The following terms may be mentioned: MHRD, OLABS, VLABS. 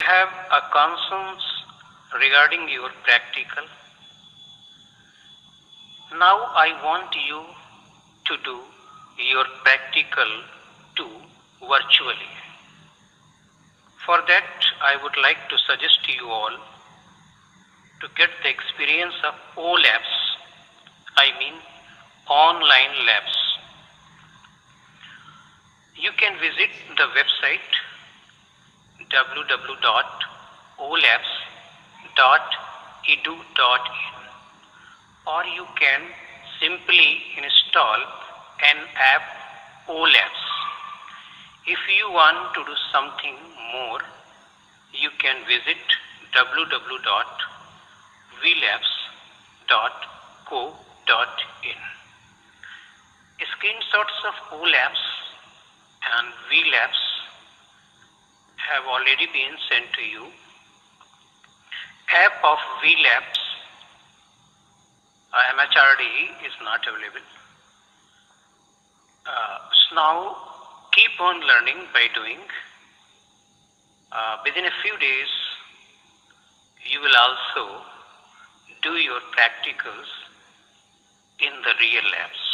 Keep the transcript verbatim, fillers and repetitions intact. Have a concerns regarding your practical. Now I want you to do your practical too virtually. For that, I would like to suggest to you all to get the experience of O labs, I mean online labs. You can visit the website w w w dot o labs dot e d u dot in, or you can simply install an app, O labs. If you want to do something more, you can visit w w w dot v labs dot co dot in. Screenshots of O labs and V labs have already been sent to you. App of V labs, uh, M H R D is not available. Uh, so now keep on learning by doing. Uh, within a few days, you will also do your practicals in the real labs.